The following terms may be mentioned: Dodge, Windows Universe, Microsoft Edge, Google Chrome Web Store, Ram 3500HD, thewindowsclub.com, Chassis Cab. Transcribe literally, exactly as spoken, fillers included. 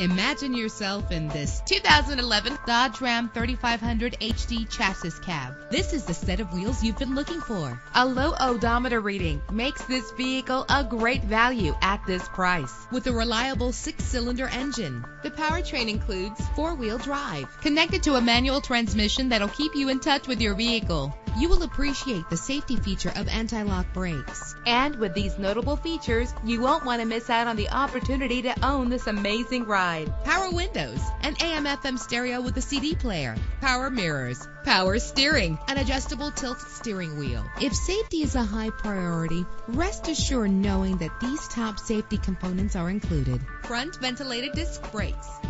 Imagine yourself in this two thousand eleven Dodge Ram thirty-five hundred H D chassis cab. This is the set of wheels you've been looking for. A low odometer reading makes this vehicle a great value at this price. With a reliable six-cylinder engine, the powertrain includes four-wheel drive connected to a manual transmission that'll keep you in touch with your vehicle. You will appreciate the safety feature of anti-lock brakes. And with these notable features, you won't want to miss out on the opportunity to own this amazing ride. Power windows, an A M F M stereo with a C D player, power mirrors, power steering, an adjustable tilt steering wheel. If safety is a high priority, rest assured knowing that these top safety components are included. Front ventilated disc brakes,